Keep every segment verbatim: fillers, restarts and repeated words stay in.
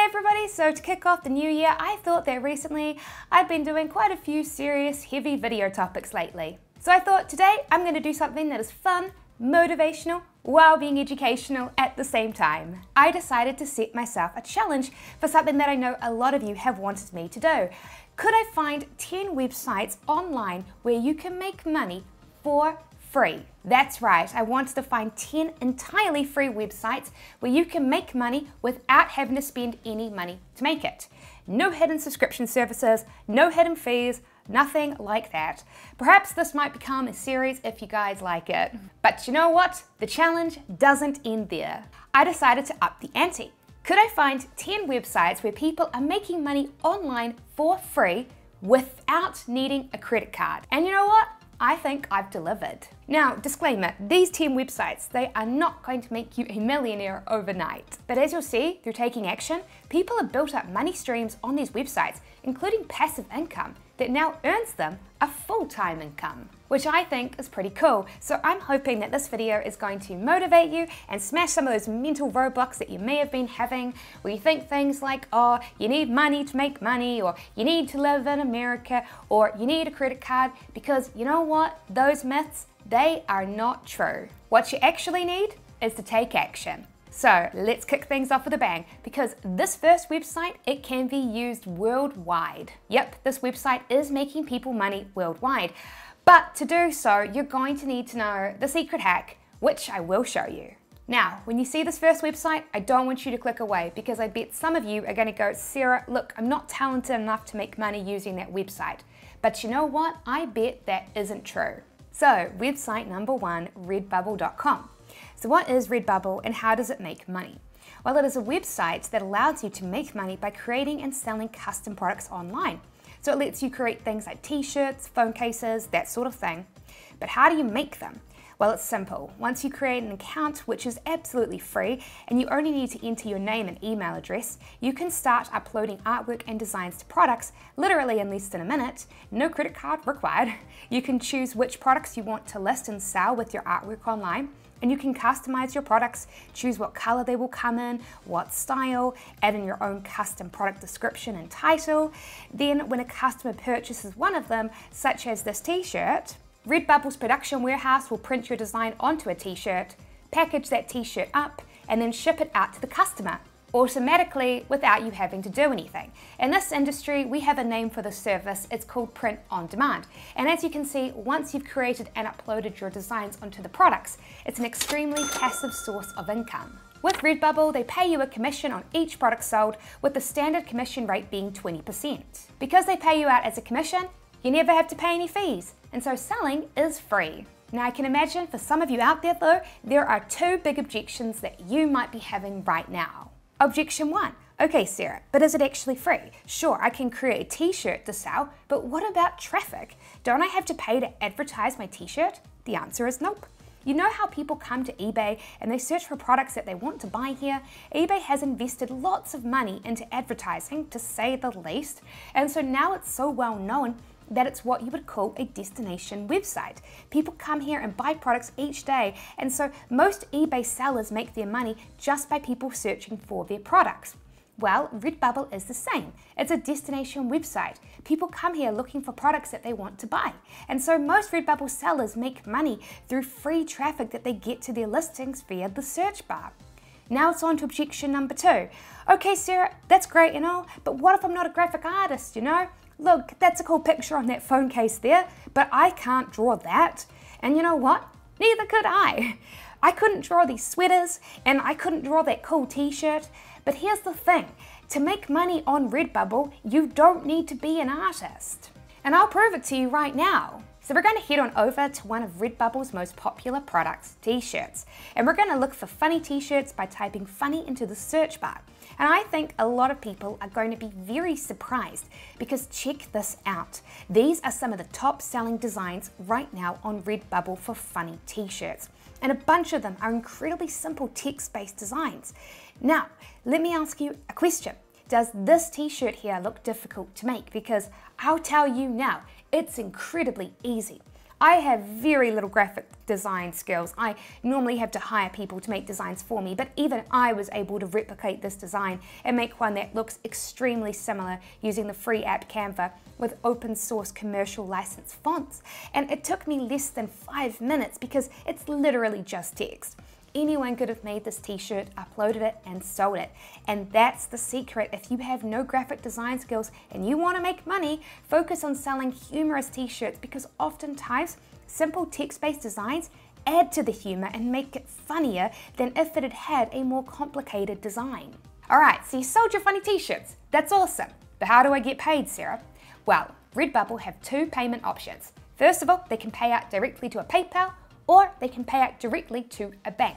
Hey everybody, so to kick off the new year, I thought that recently I've been doing quite a few serious, heavy video topics lately. So I thought today I'm going to do something that is fun, motivational, while being educational at the same time. I decided to set myself a challenge for something that I know a lot of you have wanted me to do. Could I find ten websites online where you can make money for free? That's right, I wanted to find ten entirely free websites where you can make money without having to spend any money to make it. No hidden subscription services, no hidden fees, nothing like that. Perhaps this might become a series if you guys like it. But you know what? The challenge doesn't end there. I decided to up the ante. Could I find ten websites where people are making money online for free without needing a credit card? And you know what? I think I've delivered. Now, disclaimer, these ten websites, they are not going to make you a millionaire overnight. But as you'll see, through taking action, people have built up money streams on these websites, including passive income, that now earns them a full-time income, which I think is pretty cool. So I'm hoping that this video is going to motivate you and smash some of those mental roadblocks that you may have been having, where you think things like, oh, you need money to make money, or you need to live in America, or you need a credit card, because you know what? Those myths, they are not true. What you actually need is to take action. So let's kick things off with a bang, because this first website, it can be used worldwide. Yep, this website is making people money worldwide. But to do so, you're going to need to know the secret hack, which I will show you. Now, when you see this first website, I don't want you to click away, because I bet some of you are going to go, Sarah, look, I'm not talented enough to make money using that website. But you know what? I bet that isn't true. So website number one, redbubble dot com. So what is Redbubble and how does it make money? Well, it is a website that allows you to make money by creating and selling custom products online. So it lets you create things like t-shirts, phone cases, that sort of thing. But how do you make them? Well, it's simple. Once you create an account, which is absolutely free, and you only need to enter your name and email address, you can start uploading artwork and designs to products literally in less than a minute, no credit card required. You can choose which products you want to list and sell with your artwork online, and you can customize your products, choose what color they will come in, what style, add in your own custom product description and title. Then when a customer purchases one of them, such as this t-shirt, Redbubble's production warehouse will print your design onto a t-shirt, package that t-shirt up, and then ship it out to the customer, automatically without you having to do anything. In this industry, we have a name for this service. It's called print on demand. And as you can see, once you've created and uploaded your designs onto the products, it's an extremely passive source of income. With Redbubble, they pay you a commission on each product sold, with the standard commission rate being twenty percent. Because they pay you out as a commission, you never have to pay any fees, and so selling is free. Now, I can imagine for some of you out there though, there are two big objections that you might be having right now. Objection one, okay Sarah, but is it actually free? Sure, I can create a t-shirt to sell, but what about traffic? Don't I have to pay to advertise my t-shirt? The answer is nope. You know how people come to eBay and they search for products that they want to buy here? eBay has invested lots of money into advertising, to say the least, and so now it's so well known that it's what you would call a destination website. People come here and buy products each day, and so most eBay sellers make their money just by people searching for their products. Well, Redbubble is the same. It's a destination website. People come here looking for products that they want to buy. And so most Redbubble sellers make money through free traffic that they get to their listings via the search bar. Now it's on to objection number two. Okay, Sarah, that's great and all, but what if I'm not a graphic artist, you know? Look, that's a cool picture on that phone case there, but I can't draw that. And you know what? Neither could I. I couldn't draw these sweaters, and I couldn't draw that cool t-shirt. But here's the thing, to make money on Redbubble, you don't need to be an artist. And I'll prove it to you right now. So we're going to head on over to one of Redbubble's most popular products, t-shirts. And we're going to look for funny t-shirts by typing funny into the search bar. And I think a lot of people are going to be very surprised, because check this out. These are some of the top selling designs right now on Redbubble for funny t-shirts. And a bunch of them are incredibly simple text-based designs. Now, let me ask you a question. Does this t-shirt here look difficult to make? Because I'll tell you now, it's incredibly easy. I have very little graphic design skills. I normally have to hire people to make designs for me, but even I was able to replicate this design and make one that looks extremely similar using the free app Canva with open source commercial license fonts. And it took me less than five minutes because it's literally just text. Anyone could have made this t-shirt, uploaded it, and sold it. And that's the secret. If you have no graphic design skills and you want to make money, focus on selling humorous t-shirts, because oftentimes simple text-based designs add to the humor and make it funnier than if it had had a more complicated design. All right, so you sold your funny t-shirts. That's awesome. But how do I get paid, Sarah? Well, Redbubble have two payment options. First of all, they can pay out directly to a PayPal, or they can pay out directly to a bank.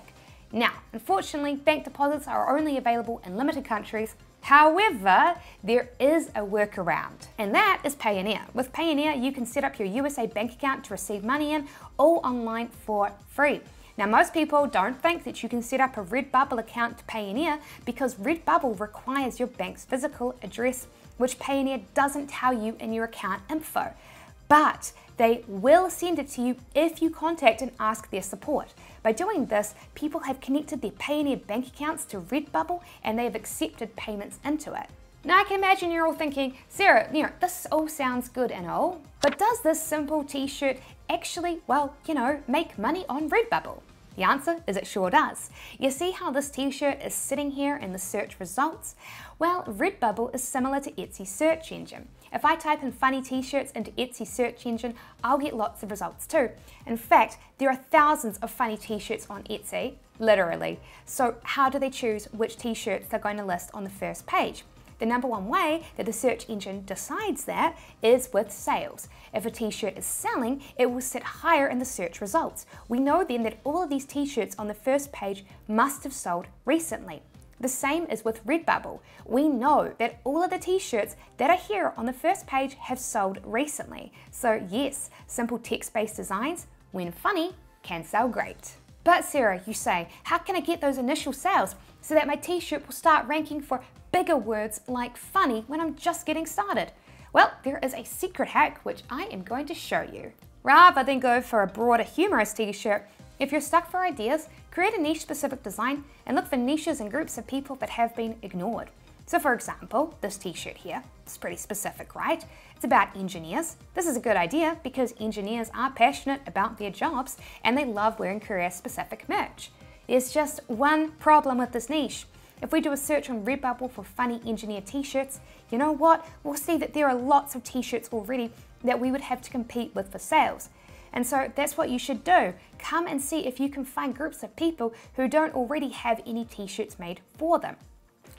Now, unfortunately, bank deposits are only available in limited countries. However, there is a workaround, and that is Payoneer. With Payoneer, you can set up your U S A bank account to receive money in, all online for free. Now, most people don't think that you can set up a Redbubble account to Payoneer because Redbubble requires your bank's physical address, which Payoneer doesn't tell you in your account info. But they will send it to you if you contact and ask their support. By doing this, people have connected their Payoneer bank accounts to Redbubble and they have accepted payments into it. Now I can imagine you're all thinking, Sarah, you know, this all sounds good and all, but does this simple t-shirt actually, well, you know, make money on Redbubble? The answer is it sure does. You see how this t-shirt is sitting here in the search results? Well, Redbubble is similar to Etsy's search engine. If I type in funny t-shirts into Etsy's search engine, I'll get lots of results too. In fact, there are thousands of funny t-shirts on Etsy, literally. So how do they choose which t-shirts they're going to list on the first page? The number one way that the search engine decides that is with sales. If a t-shirt is selling, it will sit higher in the search results. We know then that all of these t-shirts on the first page must have sold recently. The same is with Redbubble. We know that all of the t-shirts that are here on the first page have sold recently. So yes, simple text-based designs, when funny, can sell great. But Sarah, you say, how can I get those initial sales so that my t-shirt will start ranking for bigger words like funny when I'm just getting started? Well, there is a secret hack which I am going to show you. Rather than go for a broader humorous t-shirt, if you're stuck for ideas, create a niche-specific design and look for niches and groups of people that have been ignored. So for example, this t-shirt here, it's pretty specific, right? It's about engineers. This is a good idea because engineers are passionate about their jobs and they love wearing career-specific merch. There's just one problem with this niche. If we do a search on Redbubble for funny engineer t-shirts, you know what? We'll see that there are lots of t-shirts already that we would have to compete with for sales. And so that's what you should do. Come and see if you can find groups of people who don't already have any t-shirts made for them.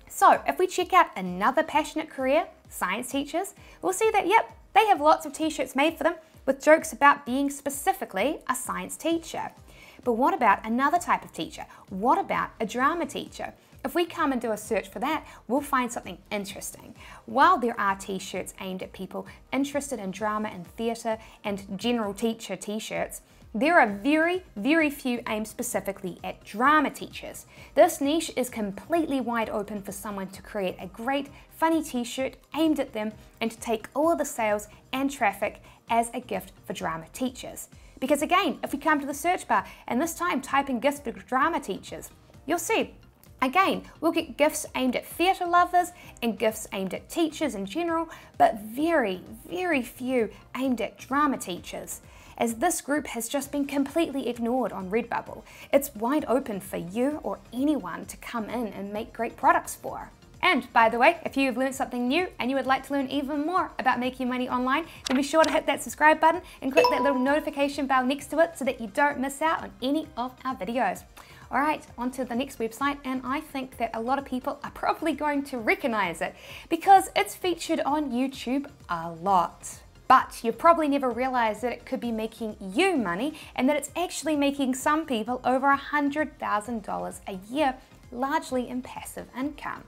So if we check out another passionate career, science teachers, we'll see that, yep, they have lots of t-shirts made for them with jokes about being specifically a science teacher. But what about another type of teacher? What about a drama teacher? If we come and do a search for that, we'll find something interesting. While there are t-shirts aimed at people interested in drama and theatre and general teacher t-shirts, there are very, very few aimed specifically at drama teachers. This niche is completely wide open for someone to create a great, funny t-shirt aimed at them and to take all of the sales and traffic as a gift for drama teachers. Because again, if we come to the search bar and this time type in gifts for drama teachers, you'll see, again, we'll get gifts aimed at theatre lovers and gifts aimed at teachers in general, but very, very few aimed at drama teachers, as this group has just been completely ignored on Redbubble. It's wide open for you or anyone to come in and make great products for. And by the way, if you've learned something new and you would like to learn even more about making money online, then be sure to hit that subscribe button and click that little notification bell next to it so that you don't miss out on any of our videos. All right, on to the next website, and I think that a lot of people are probably going to recognize it because it's featured on YouTube a lot. But you probably never realized that it could be making you money and that it's actually making some people over one hundred thousand dollars a year, largely in passive income.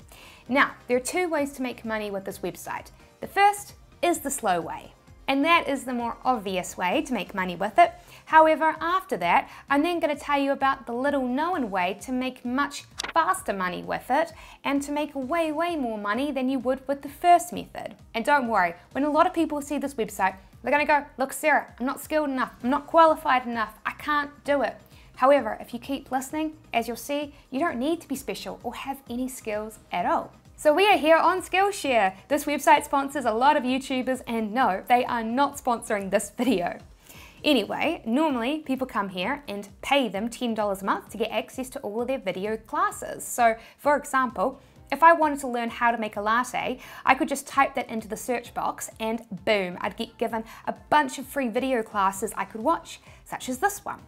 Now, there are two ways to make money with this website. The first is the slow way, and that is the more obvious way to make money with it. However, after that, I'm then going to tell you about the little known way to make much faster money with it and to make way, way more money than you would with the first method. And don't worry, when a lot of people see this website, They're gonna go, look, Sarah, I'm not skilled enough, I'm not qualified enough, I can't do it. However, if you keep listening, as you'll see, you don't need to be special or have any skills at all. So we are here on Skillshare. This website sponsors a lot of YouTubers, and no, they are not sponsoring this video. Anyway, normally people come here and pay them ten dollars a month to get access to all of their video classes. So for example, if I wanted to learn how to make a latte, I could just type that into the search box and boom, I'd get given a bunch of free video classes I could watch, such as this one.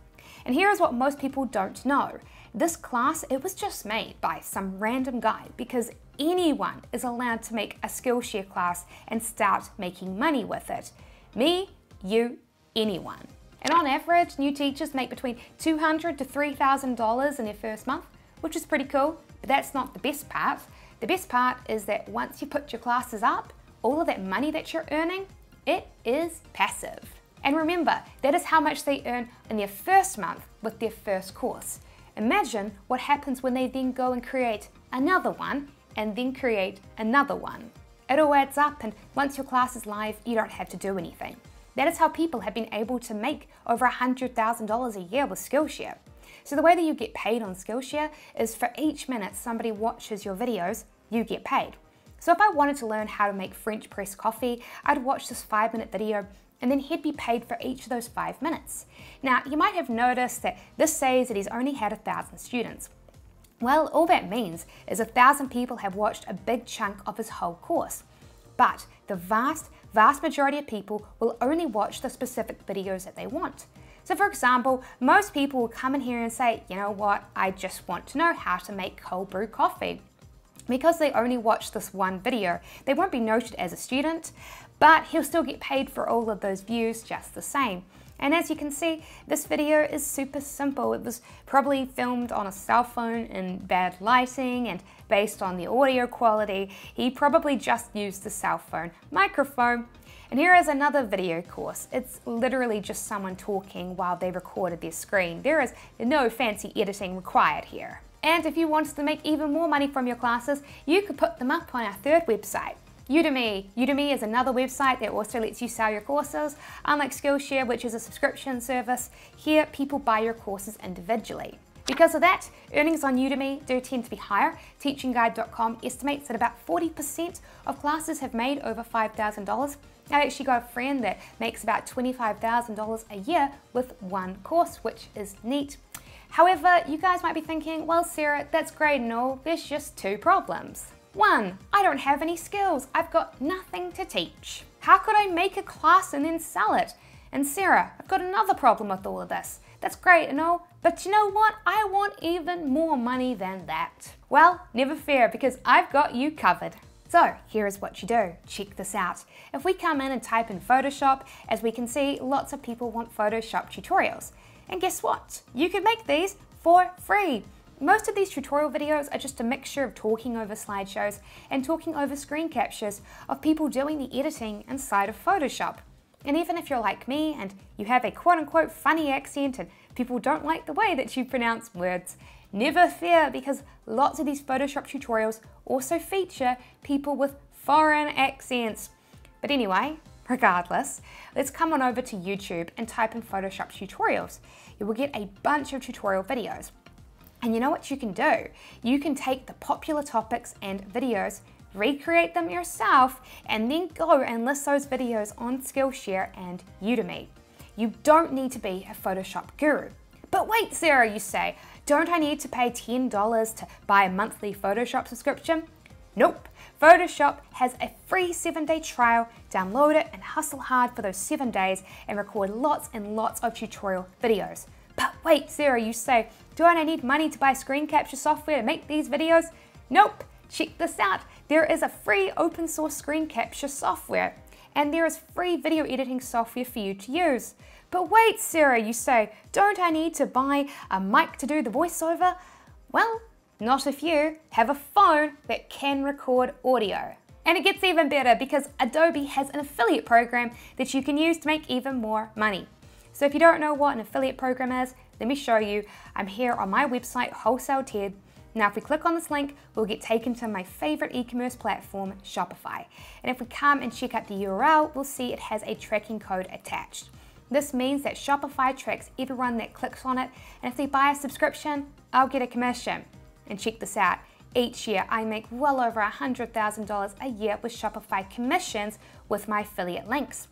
And here is what most people don't know. This class, it was just made by some random guy because anyone is allowed to make a Skillshare class and start making money with it. Me, you, anyone. And on average, new teachers make between two hundred to three thousand dollars in their first month, which is pretty cool, but that's not the best part. The best part is that once you put your classes up, all of that money that you're earning, it is passive. And remember, that is how much they earn in their first month with their first course. Imagine what happens when they then go and create another one and then create another one. It all adds up, and once your class is live, you don't have to do anything. That is how people have been able to make over one hundred thousand dollars a year with Skillshare. So the way that you get paid on Skillshare is for each minute somebody watches your videos, you get paid. So if I wanted to learn how to make French press coffee, I'd watch this five minute video and then he'd be paid for each of those five minutes. Now, you might have noticed that this says that he's only had a thousand students. Well, all that means is a thousand people have watched a big chunk of his whole course. But the vast, vast majority of people will only watch the specific videos that they want. So for example, most people will come in here and say, you know what, I just want to know how to make cold brew coffee. Because they only watched this one video, they won't be noted as a student, but he'll still get paid for all of those views just the same. And as you can see, this video is super simple. It was probably filmed on a cell phone in bad lighting, and based on the audio quality, he probably just used the cell phone microphone. And here is another video course. It's literally just someone talking while they recorded their screen. There is no fancy editing required here. And if you wanted to make even more money from your classes, you could put them up on our third website, Udemy. Udemy is another website that also lets you sell your courses. Unlike Skillshare, which is a subscription service, here people buy your courses individually. Because of that, earnings on Udemy do tend to be higher. teaching guide dot com estimates that about forty percent of classes have made over five thousand dollars. I actually got a friend that makes about twenty-five thousand dollars a year with one course, which is neat. However, you guys might be thinking, well, Sarah, that's great and all, there's just two problems. One, I don't have any skills. I've got nothing to teach. How could I make a class and then sell it? And Sarah, I've got another problem with all of this. That's great and all, but you know what? I want even more money than that. Well, never fear, because I've got you covered. So here is what you do. Check this out. If we come in and type in Photoshop, as we can see, lots of people want Photoshop tutorials. And guess what? You can make these for free. Most of these tutorial videos are just a mixture of talking over slideshows and talking over screen captures of people doing the editing inside of Photoshop. And even if you're like me and you have a quote-unquote funny accent and people don't like the way that you pronounce words, never fear, because lots of these Photoshop tutorials also feature people with foreign accents. But anyway, regardless, let's come on over to YouTube and type in Photoshop tutorials. You will get a bunch of tutorial videos. And you know what you can do? You can take the popular topics and videos, recreate them yourself, and then go and list those videos on Skillshare and Udemy. You don't need to be a Photoshop guru. But wait, Sarah, you say, don't I need to pay ten dollars to buy a monthly Photoshop subscription? Nope. Photoshop has a free seven day trial. Download it and hustle hard for those seven days and record lots and lots of tutorial videos. But wait, Sarah, you say, don't I need money to buy screen capture software to make these videos? Nope. Check this out. There is a free open source screen capture software, and there is free video editing software for you to use. But wait, Sarah, you say, don't I need to buy a mic to do the voiceover? Well, not if you have a phone that can record audio. And it gets even better, because Adobe has an affiliate program that you can use to make even more money. So if you don't know what an affiliate program is, let me show you. I'm here on my website, Wholesale Ted, Now, if we click on this link, we'll get taken to my favorite e-commerce platform, Shopify. And if we come and check out the U R L, we'll see it has a tracking code attached. This means that Shopify tracks everyone that clicks on it, and if they buy a subscription, I'll get a commission. And check this out, each year I make well over one hundred thousand dollars a year with Shopify commissions with my affiliate links.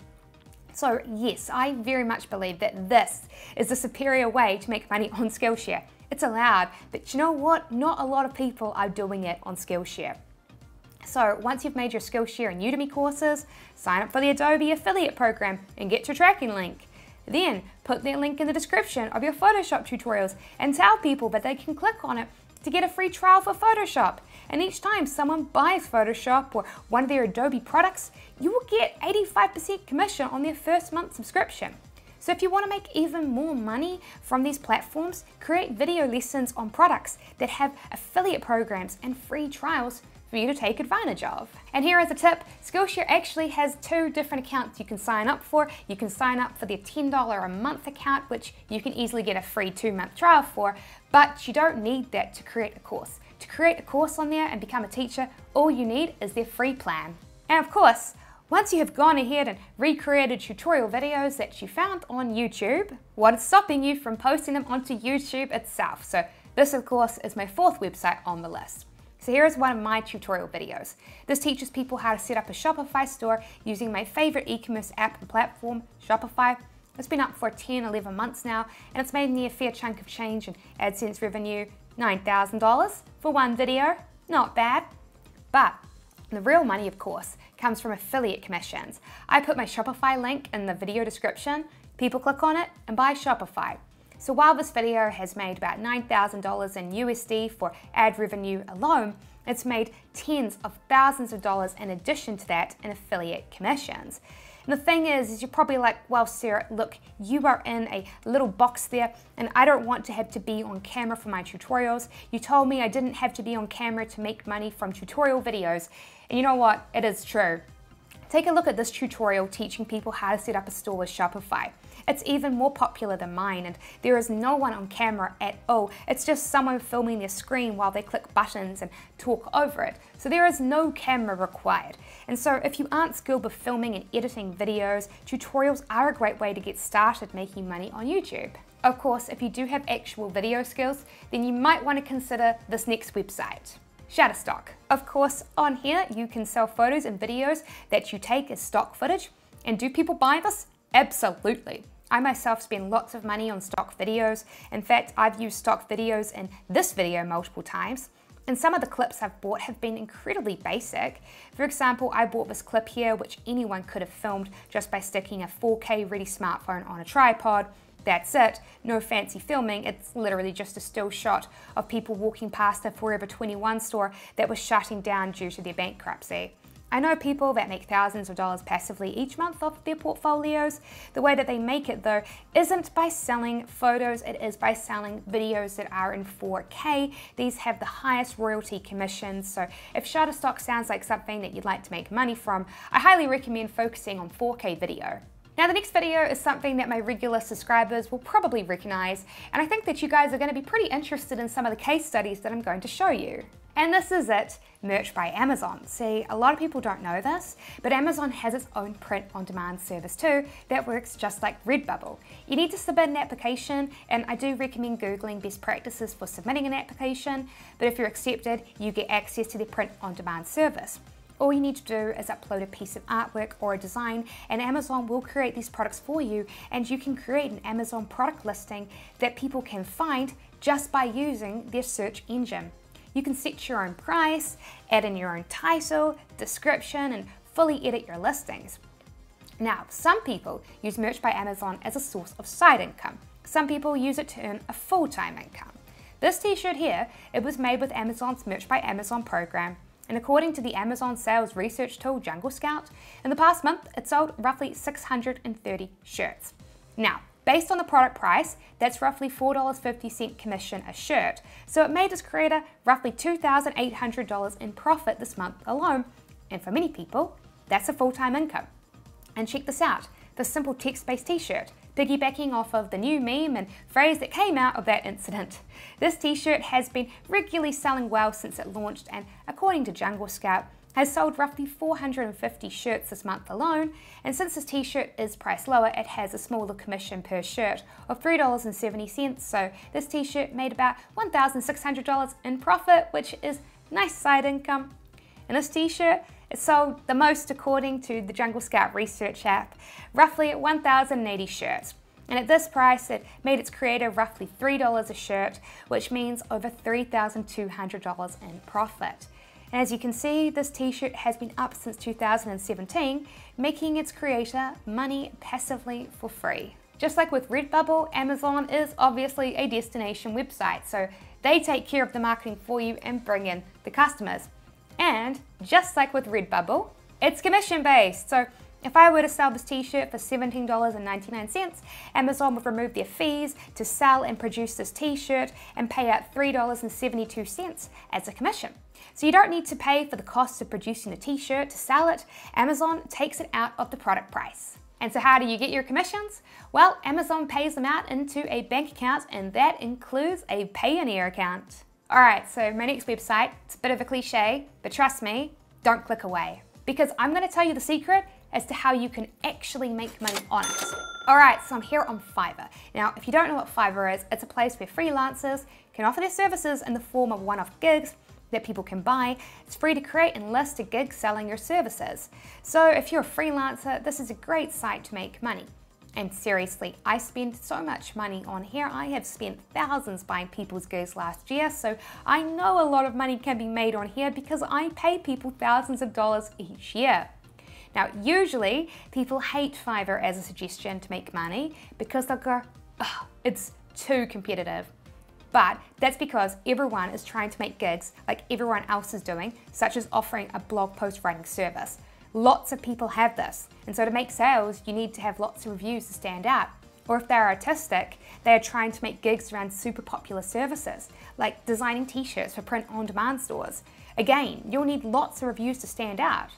So yes, I very much believe that this is the superior way to make money on Skillshare. It's allowed, but you know what? Not a lot of people are doing it on Skillshare. So once you've made your Skillshare and Udemy courses, sign up for the Adobe affiliate program and get your tracking link. Then put their link in the description of your Photoshop tutorials and tell people that they can click on it to get a free trial for Photoshop. And each time someone buys Photoshop or one of their Adobe products, you will get eighty-five percent commission on their first month subscription. So if you want to make even more money from these platforms, create video lessons on products that have affiliate programs and free trials for you to take advantage of. And here is a tip, Skillshare actually has two different accounts you can sign up for. You can sign up for the ten dollars a month account, which you can easily get a free two month trial for, but you don't need that to create a course. To create a course on there and become a teacher, all you need is their free plan. And of course, once you have gone ahead and recreated tutorial videos that you found on YouTube, what is stopping you from posting them onto YouTube itself? So this, of course, is my fourth website on the list. So here is one of my tutorial videos. This teaches people how to set up a Shopify store using my favorite e-commerce app and platform, Shopify. It's been up for ten, eleven months now, and it's made me a fair chunk of change in AdSense revenue, nine thousand dollars for one video, not bad. But the real money, of course, comes from affiliate commissions. I put my Shopify link in the video description, people click on it and buy Shopify. So while this video has made about nine thousand dollars in U S D for ad revenue alone, it's made tens of thousands of dollars in addition to that in affiliate commissions. And the thing is, is you're probably like, well, Sarah, look, you are in a little box there and I don't want to have to be on camera for my tutorials. You told me I didn't have to be on camera to make money from tutorial videos. And you know what? It is true. Take a look at this tutorial teaching people how to set up a store with Shopify. It's even more popular than mine and there is no one on camera at all. It's just someone filming their screen while they click buttons and talk over it. So there is no camera required. And so if you aren't skilled with filming and editing videos, tutorials are a great way to get started making money on YouTube. Of course, if you do have actual video skills, then you might want to consider this next website, Shutterstock. Of course, on here you can sell photos and videos that you take as stock footage. And do people buy this? Absolutely. I myself spend lots of money on stock videos. In fact, I've used stock videos in this video multiple times. And some of the clips I've bought have been incredibly basic. For example, I bought this clip here, which anyone could have filmed just by sticking a four K ready smartphone on a tripod. That's it, no fancy filming. It's literally just a still shot of people walking past a Forever twenty-one store that was shutting down due to their bankruptcy. I know people that make thousands of dollars passively each month off their portfolios. The way that they make it though isn't by selling photos, it is by selling videos that are in four K. These have the highest royalty commissions, so if Shutterstock sounds like something that you'd like to make money from, I highly recommend focusing on four K video. Now the next video is something that my regular subscribers will probably recognize, and I think that you guys are going to be pretty interested in some of the case studies that I'm going to show you. And this is it, Merch by Amazon. See, a lot of people don't know this, but Amazon has its own print-on-demand service too that works just like Redbubble. You need to submit an application, and I do recommend Googling best practices for submitting an application, but if you're accepted, you get access to the print-on-demand service. All you need to do is upload a piece of artwork or a design and Amazon will create these products for you, and you can create an Amazon product listing that people can find just by using their search engine. You can set your own price, add in your own title, description, and fully edit your listings. Now, some people use Merch by Amazon as a source of side income. Some people use it to earn a full-time income. This t-shirt here, it was made with Amazon's Merch by Amazon program. And according to the Amazon sales research tool Jungle Scout, in the past month, it sold roughly six hundred thirty shirts. Now, based on the product price, that's roughly four dollars and fifty cents commission a shirt. So it made its creator roughly two thousand eight hundred dollars in profit this month alone. And for many people, that's a full-time income. And check this out, the simple text-based t-shirt, piggybacking off of the new meme and phrase that came out of that incident. This t-shirt has been regularly selling well since it launched and, according to Jungle Scout, has sold roughly four hundred fifty shirts this month alone, and since this t-shirt is priced lower, it has a smaller commission per shirt of three dollars and seventy cents, so this t-shirt made about one thousand six hundred dollars in profit, which is nice side income. And this t-shirt is sold the most according to the Jungle Scout research app, roughly at one thousand eighty shirts. And at this price, it made its creator roughly three dollars a shirt, which means over three thousand two hundred dollars in profit. And as you can see, this t-shirt has been up since two thousand seventeen, making its creator money passively for free. Just like with Redbubble, Amazon is obviously a destination website, so they take care of the marketing for you and bring in the customers. And just like with Redbubble, it's commission-based. So if I were to sell this t-shirt for seventeen dollars and ninety-nine cents, Amazon would remove their fees to sell and produce this t-shirt and pay out three dollars and seventy-two cents as a commission. So you don't need to pay for the cost of producing the t-shirt to sell it. Amazon takes it out of the product price. And so how do you get your commissions? Well, Amazon pays them out into a bank account, and that includes a Payoneer account. All right, so my next website, it's a bit of a cliche, but trust me, don't click away, because I'm gonna tell you the secret as to how you can actually make money on it. All right, so I'm here on Fiverr. Now, if you don't know what Fiverr is, it's a place where freelancers can offer their services in the form of one-off gigs that people can buy. It's free to create and list a gig selling your services. So if you're a freelancer, this is a great site to make money. And seriously, I spend so much money on here. I have spent thousands buying people's gigs last year, so I know a lot of money can be made on here because I pay people thousands of dollars each year. Now, usually people hate Fiverr as a suggestion to make money because they'll go, oh, it's too competitive. But that's because everyone is trying to make gigs like everyone else is doing, such as offering a blog post writing service. Lots of people have this, and so to make sales, you need to have lots of reviews to stand out. Or if they're artistic, they're trying to make gigs around super popular services, like designing t-shirts for print-on-demand stores. Again, you'll need lots of reviews to stand out.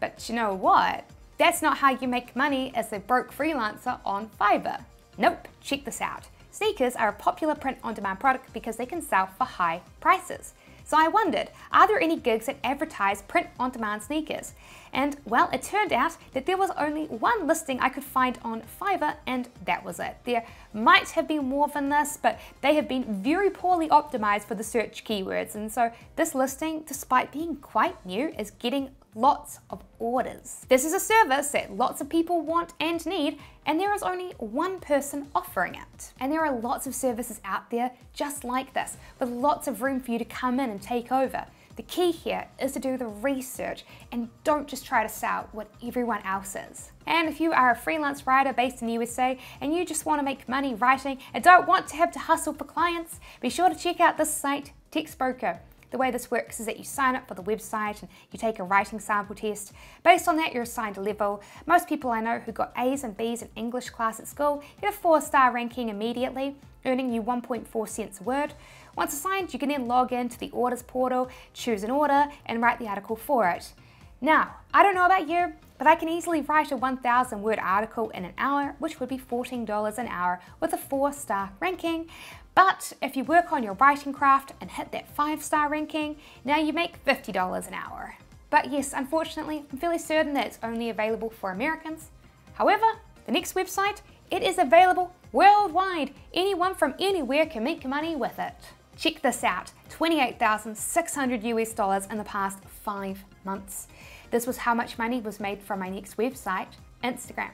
But you know what? That's not how you make money as a broke freelancer on Fiverr. Nope, check this out. Sneakers are a popular print-on-demand product because they can sell for high prices. So I wondered, are there any gigs that advertise print-on-demand sneakers? And well, it turned out that there was only one listing I could find on Fiverr, and that was it. There might have been more than this, but they have been very poorly optimized for the search keywords. And so this listing, despite being quite new, is getting lots of orders. This is a service that lots of people want and need, and there is only one person offering it. And there are lots of services out there just like this, with lots of room for you to come in and take over. The key here is to do the research and don't just try to sell what everyone else is. And if you are a freelance writer based in the U S A and you just want to make money writing and don't want to have to hustle for clients, be sure to check out this site, Textbroker. The way this works is that you sign up for the website and you take a writing sample test. Based on that, you're assigned a level. Most people I know who got A's and B's in English class at school get a four-star ranking immediately, earning you one point four cents a word. Once assigned, you can then log in to the orders portal, choose an order, and write the article for it. Now, I don't know about you, but I can easily write a one thousand word article in an hour, which would be fourteen dollars an hour with a four-star ranking. But if you work on your writing craft and hit that five-star ranking, now you make fifty dollars an hour. But yes, unfortunately, I'm fairly certain that it's only available for Americans. However, the next website, it is available worldwide. Anyone from anywhere can make money with it. Check this out, twenty-eight thousand six hundred US dollars in the past five months. This was how much money was made from my next website, Instagram.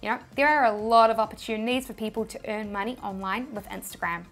You know, there are a lot of opportunities for people to earn money online with Instagram.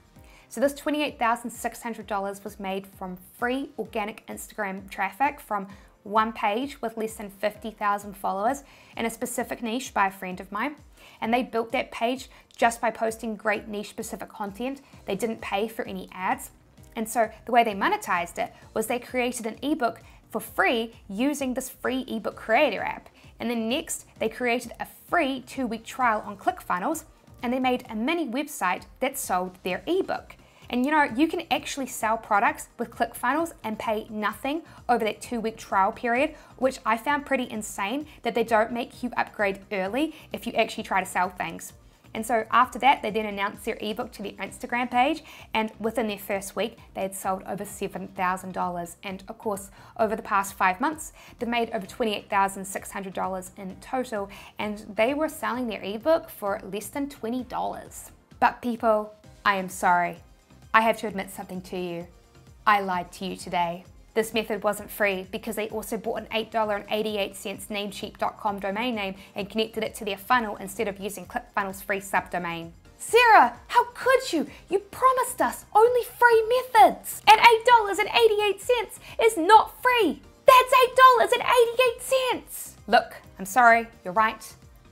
So this twenty-eight thousand six hundred dollars was made from free organic Instagram traffic from one page with less than fifty thousand followers in a specific niche by a friend of mine. And they built that page just by posting great niche specific content. They didn't pay for any ads. And so the way they monetized it was they created an ebook for free using this free ebook creator app. And then next, they created a free two-week trial on ClickFunnels, and they made a mini website that sold their ebook. And you know, you can actually sell products with ClickFunnels and pay nothing over that two-week trial period, which I found pretty insane that they don't make you upgrade early if you actually try to sell things. And so after that, they then announced their ebook to their Instagram page, and within their first week, they had sold over seven thousand dollars. And of course, over the past five months, they made over twenty-eight thousand six hundred dollars in total, and they were selling their ebook for less than twenty dollars. But people, I am sorry. I have to admit something to you. I lied to you today. This method wasn't free because they also bought an eight dollars and eighty-eight cents Namecheap dot com domain name and connected it to their funnel instead of using ClickFunnels' free subdomain. Sarah, how could you? You promised us only free methods. And eight dollars and eighty-eight cents is not free. That's eight dollars and eighty-eight cents. Look, I'm sorry, you're right.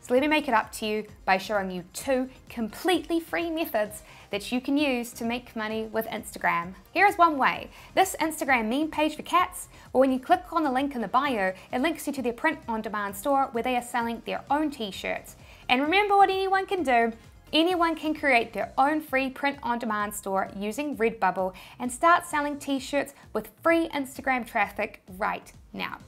So let me make it up to you by showing you two completely free methods that you can use to make money with Instagram. Here is one way. This Instagram meme page for cats, or when you click on the link in the bio, it links you to their print-on-demand store where they are selling their own t-shirts. And remember what anyone can do. Anyone can create their own free print-on-demand store using Redbubble and start selling t-shirts with free Instagram traffic right now.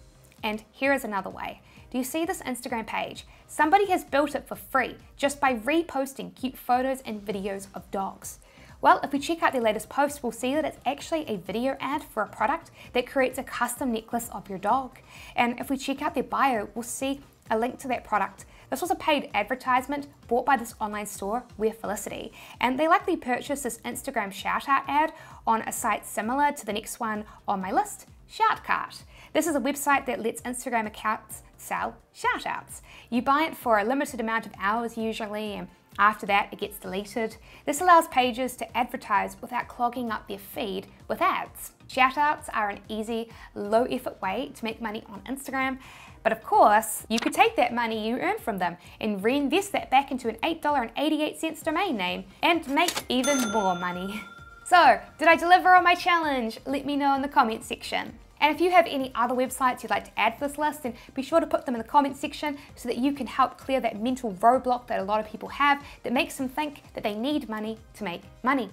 And here is another way. Do you see this Instagram page? Somebody has built it for free just by reposting cute photos and videos of dogs. Well, if we check out their latest post, we'll see that it's actually a video ad for a product that creates a custom necklace of your dog. And if we check out their bio, we'll see a link to that product. This was a paid advertisement bought by this online store, Wear Felicity, and they likely purchased this Instagram shoutout ad on a site similar to the next one on my list, Shoutcart. This is a website that lets Instagram accounts sell shoutouts. You buy it for a limited amount of hours usually, and after that it gets deleted. This allows pages to advertise without clogging up their feed with ads. Shoutouts are an easy, low effort way to make money on Instagram, but of course, you could take that money you earn from them and reinvest that back into an eight dollars and eighty-eight cents domain name and make even more money. So, did I deliver on my challenge? Let me know in the comment section. And if you have any other websites you'd like to add to this list, then be sure to put them in the comment section so that you can help clear that mental roadblock that a lot of people have that makes them think that they need money to make money.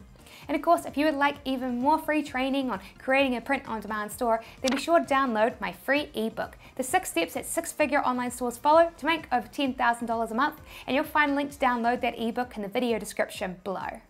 And of course, if you would like even more free training on creating a print-on-demand store, then be sure to download my free ebook, The Six Steps That Six-Figure Online Stores Follow to Make Over ten thousand dollars a Month, and you'll find a link to download that ebook in the video description below.